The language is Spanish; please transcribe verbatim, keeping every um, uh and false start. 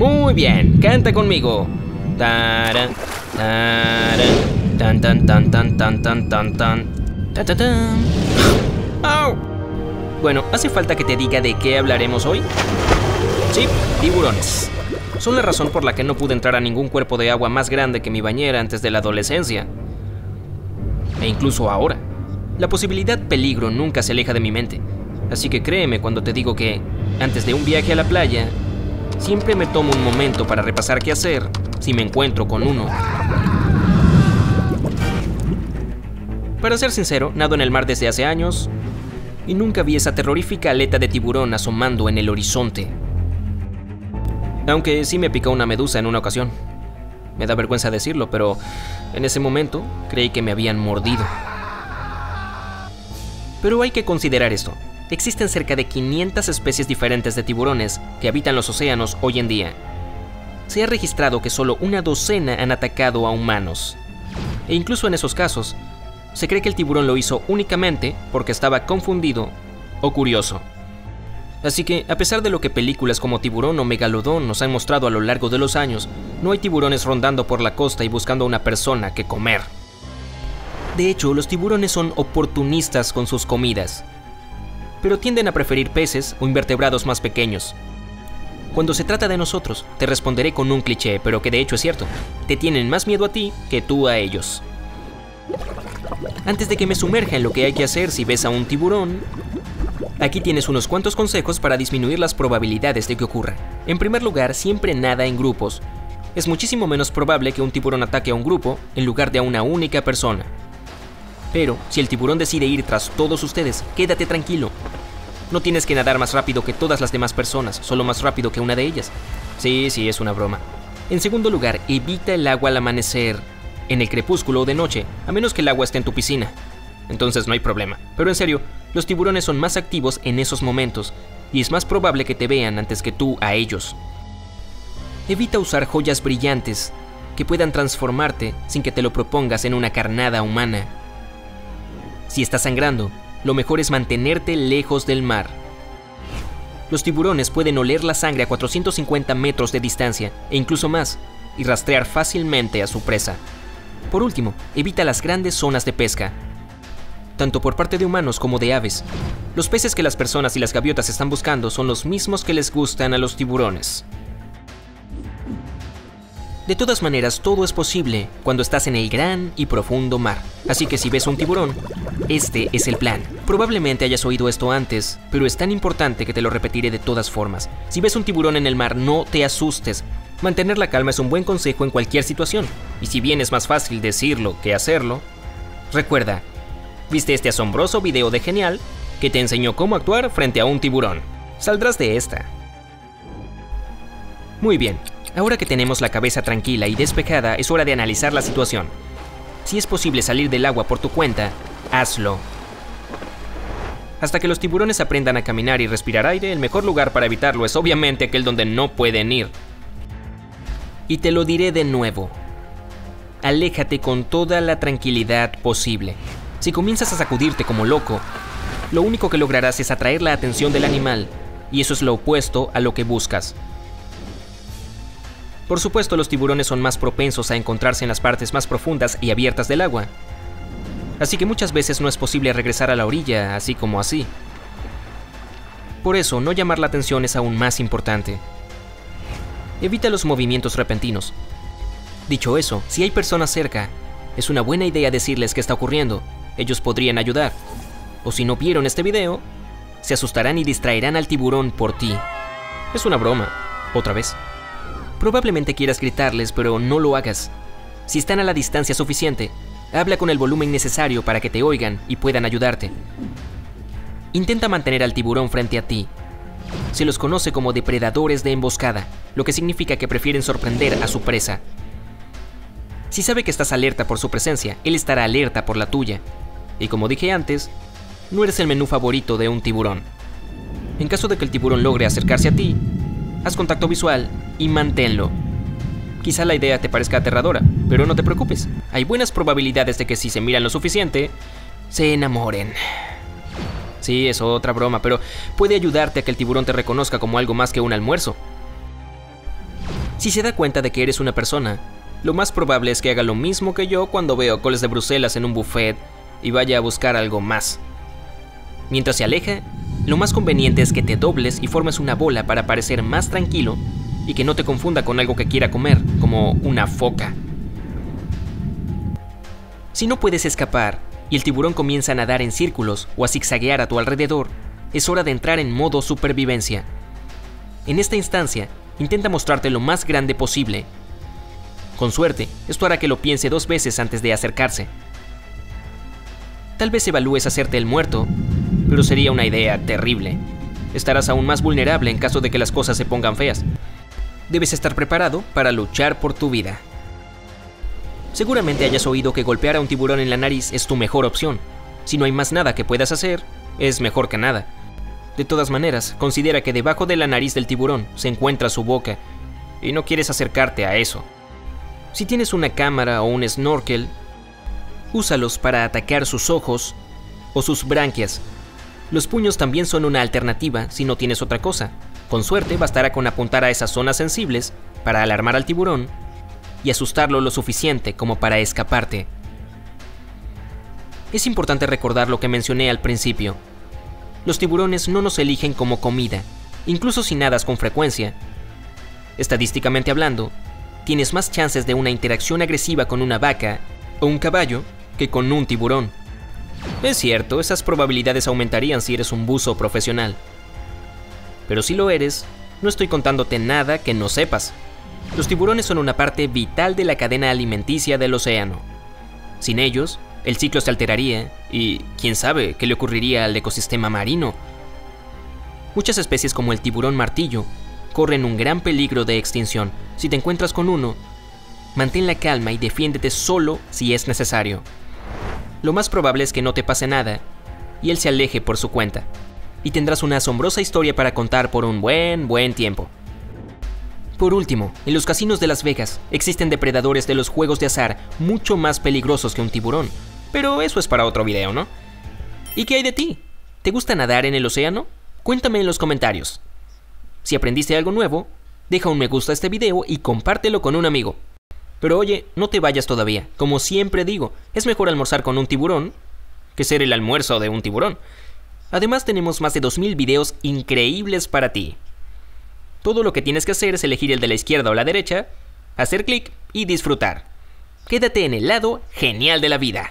Muy bien, canta conmigo. Taran, taran, tan tan tan tan tan tan tan tan tan tan tan. ¡Au! Bueno, ¿hace falta que te diga de qué hablaremos hoy? Sí, tiburones. Son la razón por la que no pude entrar a ningún cuerpo de agua más grande que mi bañera antes de la adolescencia. E incluso ahora. La posibilidad peligro nunca se aleja de mi mente. Así que créeme cuando te digo que, antes de un viaje a la playa, siempre me tomo un momento para repasar qué hacer si me encuentro con uno. Para ser sincero, nado en el mar desde hace años y nunca vi esa terrorífica aleta de tiburón asomando en el horizonte. Aunque sí me picó una medusa en una ocasión. Me da vergüenza decirlo, pero en ese momento creí que me habían mordido. Pero hay que considerar esto. Existen cerca de quinientas especies diferentes de tiburones que habitan los océanos hoy en día. Se ha registrado que solo una docena han atacado a humanos. E incluso en esos casos, se cree que el tiburón lo hizo únicamente porque estaba confundido o curioso. Así que, a pesar de lo que películas como Tiburón o Megalodón nos han mostrado a lo largo de los años, no hay tiburones rondando por la costa y buscando a una persona que comer. De hecho, los tiburones son oportunistas con sus comidas, pero tienden a preferir peces o invertebrados más pequeños. Cuando se trata de nosotros, te responderé con un cliché, pero que de hecho es cierto. Te tienen más miedo a ti que tú a ellos. Antes de que me sumerja en lo que hay que hacer si ves a un tiburón, aquí tienes unos cuantos consejos para disminuir las probabilidades de que ocurra. En primer lugar, siempre nada en grupos. Es muchísimo menos probable que un tiburón ataque a un grupo en lugar de a una única persona. Pero, si el tiburón decide ir tras todos ustedes, quédate tranquilo. No tienes que nadar más rápido que todas las demás personas, solo más rápido que una de ellas. Sí, sí, es una broma. En segundo lugar, evita el agua al amanecer, en el crepúsculo o de noche, a menos que el agua esté en tu piscina. Entonces no hay problema. Pero en serio, los tiburones son más activos en esos momentos, y es más probable que te vean antes que tú a ellos. Evita usar joyas brillantes que puedan transformarte sin que te lo propongas en una carnada humana. Si estás sangrando, lo mejor es mantenerte lejos del mar. Los tiburones pueden oler la sangre a cuatrocientos cincuenta metros de distancia, e incluso más, y rastrear fácilmente a su presa. Por último, evita las grandes zonas de pesca, tanto por parte de humanos como de aves. Los peces que las personas y las gaviotas están buscando son los mismos que les gustan a los tiburones. De todas maneras, todo es posible cuando estás en el gran y profundo mar. Así que si ves un tiburón, este es el plan. Probablemente hayas oído esto antes, pero es tan importante que te lo repetiré de todas formas. Si ves un tiburón en el mar, no te asustes. Mantener la calma es un buen consejo en cualquier situación. Y si bien es más fácil decirlo que hacerlo, recuerda, ¿viste este asombroso video de Genial que te enseñó cómo actuar frente a un tiburón? Saldrás de esta. Muy bien. Ahora que tenemos la cabeza tranquila y despejada, es hora de analizar la situación. Si es posible salir del agua por tu cuenta, hazlo. Hasta que los tiburones aprendan a caminar y respirar aire, el mejor lugar para evitarlo es obviamente aquel donde no pueden ir. Y te lo diré de nuevo. Aléjate con toda la tranquilidad posible. Si comienzas a sacudirte como loco, lo único que lograrás es atraer la atención del animal, y eso es lo opuesto a lo que buscas. Por supuesto, los tiburones son más propensos a encontrarse en las partes más profundas y abiertas del agua. Así que muchas veces no es posible regresar a la orilla, así como así. Por eso, no llamar la atención es aún más importante. Evita los movimientos repentinos. Dicho eso, si hay personas cerca, es una buena idea decirles qué está ocurriendo. Ellos podrían ayudar. O si no vieron este video, se asustarán y distraerán al tiburón por ti. Es una broma, otra vez. Probablemente quieras gritarles, pero no lo hagas. Si están a la distancia suficiente, habla con el volumen necesario para que te oigan y puedan ayudarte. Intenta mantener al tiburón frente a ti. Se los conoce como depredadores de emboscada, lo que significa que prefieren sorprender a su presa. Si sabe que estás alerta por su presencia, él estará alerta por la tuya. Y como dije antes, no eres el menú favorito de un tiburón. En caso de que el tiburón logre acercarse a ti, haz contacto visual y manténlo. Quizá la idea te parezca aterradora, pero no te preocupes. Hay buenas probabilidades de que si se miran lo suficiente, se enamoren. Sí, es otra broma, pero puede ayudarte a que el tiburón te reconozca como algo más que un almuerzo. Si se da cuenta de que eres una persona, lo más probable es que haga lo mismo que yo cuando veo coles de Bruselas en un buffet y vaya a buscar algo más. Mientras se aleja, lo más conveniente es que te dobles y formes una bola para parecer más tranquilo y que no te confunda con algo que quiera comer, como una foca. Si no puedes escapar y el tiburón comienza a nadar en círculos o a zigzaguear a tu alrededor, es hora de entrar en modo supervivencia. En esta instancia, intenta mostrarte lo más grande posible. Con suerte, esto hará que lo piense dos veces antes de acercarse. Tal vez evalúes hacerte el muerto, pero sería una idea terrible. Estarás aún más vulnerable en caso de que las cosas se pongan feas. Debes estar preparado para luchar por tu vida. Seguramente hayas oído que golpear a un tiburón en la nariz es tu mejor opción. Si no hay más nada que puedas hacer, es mejor que nada. De todas maneras, considera que debajo de la nariz del tiburón se encuentra su boca, y no quieres acercarte a eso. Si tienes una cámara o un snorkel, úsalos para atacar sus ojos o sus branquias. Los puños también son una alternativa si no tienes otra cosa. Con suerte bastará con apuntar a esas zonas sensibles para alarmar al tiburón y asustarlo lo suficiente como para escaparte. Es importante recordar lo que mencioné al principio. Los tiburones no nos eligen como comida, incluso si nadas con frecuencia. Estadísticamente hablando, tienes más chances de una interacción agresiva con una vaca o un caballo que con un tiburón. Es cierto, esas probabilidades aumentarían si eres un buzo profesional. Pero si lo eres, no estoy contándote nada que no sepas. Los tiburones son una parte vital de la cadena alimenticia del océano. Sin ellos, el ciclo se alteraría y quién sabe qué le ocurriría al ecosistema marino. Muchas especies como el tiburón martillo corren un gran peligro de extinción. Si te encuentras con uno, mantén la calma y defiéndete solo si es necesario. Lo más probable es que no te pase nada y él se aleje por su cuenta. Y tendrás una asombrosa historia para contar por un buen, buen tiempo. Por último, en los casinos de Las Vegas existen depredadores de los juegos de azar mucho más peligrosos que un tiburón, pero eso es para otro video, ¿no? ¿Y qué hay de ti? ¿Te gusta nadar en el océano? Cuéntame en los comentarios. Si aprendiste algo nuevo, deja un me gusta a este video y compártelo con un amigo. Pero oye, no te vayas todavía, como siempre digo, es mejor almorzar con un tiburón que ser el almuerzo de un tiburón. Además, tenemos más de dos mil videos increíbles para ti. Todo lo que tienes que hacer es elegir el de la izquierda o la derecha, hacer clic y disfrutar. Quédate en el lado genial de la vida.